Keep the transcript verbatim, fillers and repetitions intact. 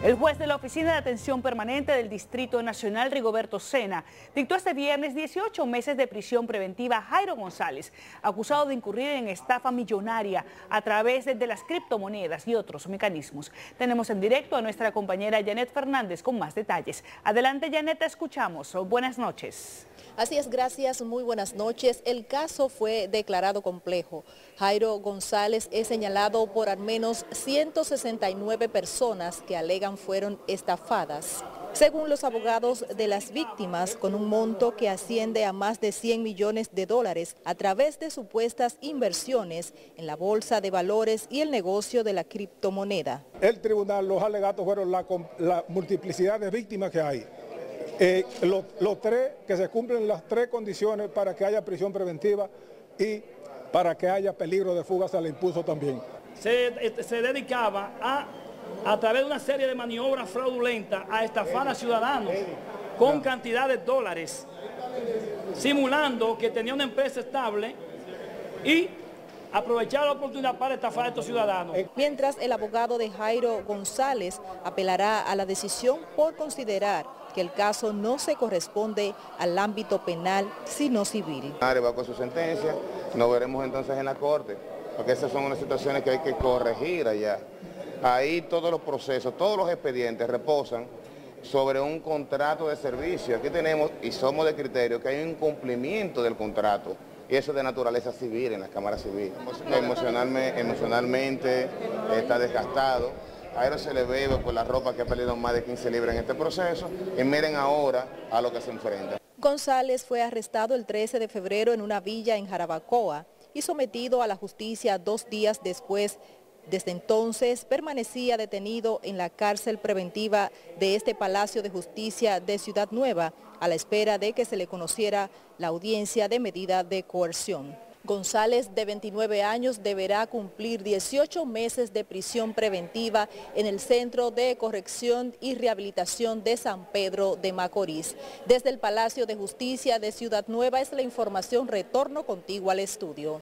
El juez de la Oficina de Atención Permanente del Distrito Nacional, Rigoberto Sena, dictó este viernes dieciocho meses de prisión preventiva a Jairo González, acusado de incurrir en estafa millonaria a través de las criptomonedas y otros mecanismos. Tenemos en directo a nuestra compañera Janet Fernández con más detalles. Adelante, Janet, te escuchamos. Buenas noches. Así es, gracias. Muy buenas noches. El caso fue declarado complejo. Jairo González es señalado por al menos ciento sesenta y nueve personas que alegan fueron estafadas, según los abogados de las víctimas, con un monto que asciende a más de cien millones de dólares a través de supuestas inversiones en la bolsa de valores y el negocio de la criptomoneda. El tribunal, los alegatos fueron la, la multiplicidad de víctimas que hay. Eh, los, los tres, que se cumplen las tres condiciones para que haya prisión preventiva y para que haya peligro de fuga se le impuso también. Se, se dedicaba a, a través de una serie de maniobras fraudulentas a estafar a ciudadanos con cantidad de dólares, simulando que tenía una empresa estable y aprovechar la oportunidad para estafar a estos ciudadanos. Mientras, el abogado de Jairo González apelará a la decisión por considerar que el caso no se corresponde al ámbito penal, sino civil. Bajo su sentencia, nos veremos entonces en la corte, porque esas son unas situaciones que hay que corregir allá. Ahí todos los procesos, todos los expedientes reposan sobre un contrato de servicio. Aquí tenemos, y somos de criterio, que hay un incumplimiento del contrato. Y eso de naturaleza civil en las cámaras civiles. Emocionalmente, emocionalmente está desgastado. A él se le ve por la ropa que ha perdido más de quince libras en este proceso. Y miren ahora a lo que se enfrenta. González fue arrestado el trece de febrero en una villa en Jarabacoa y sometido a la justicia dos días después. Desde entonces permanecía detenido en la cárcel preventiva de este Palacio de Justicia de Ciudad Nueva, a la espera de que se le conociera la audiencia de medida de coerción. González, de veintinueve años, deberá cumplir dieciocho meses de prisión preventiva en el Centro de Corrección y Rehabilitación de San Pedro de Macorís. Desde el Palacio de Justicia de Ciudad Nueva es la información. Retorno contigo al estudio.